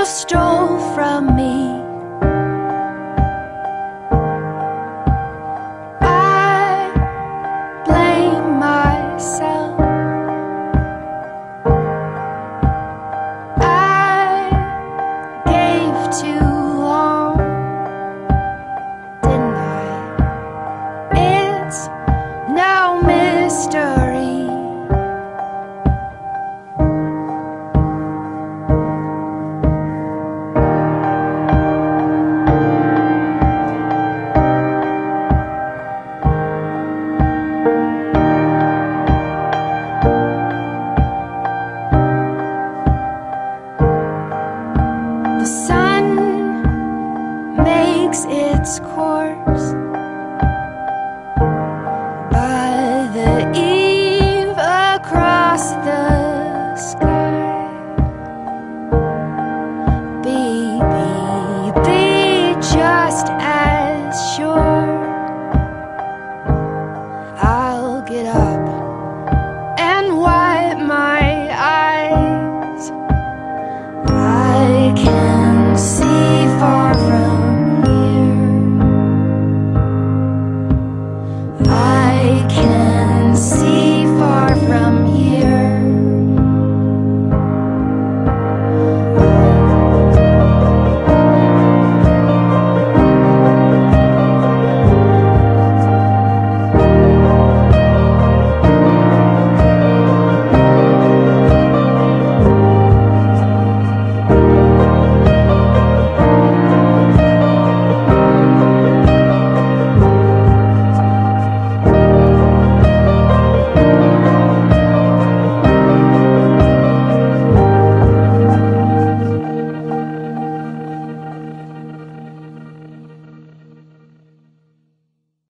you stole from me. I blame myself. I gave too long, didn't I? It's now mystery. The sun makes its course by the eve across the sky. Baby, be just as sure I'll get up and wipe my eyes. I can see.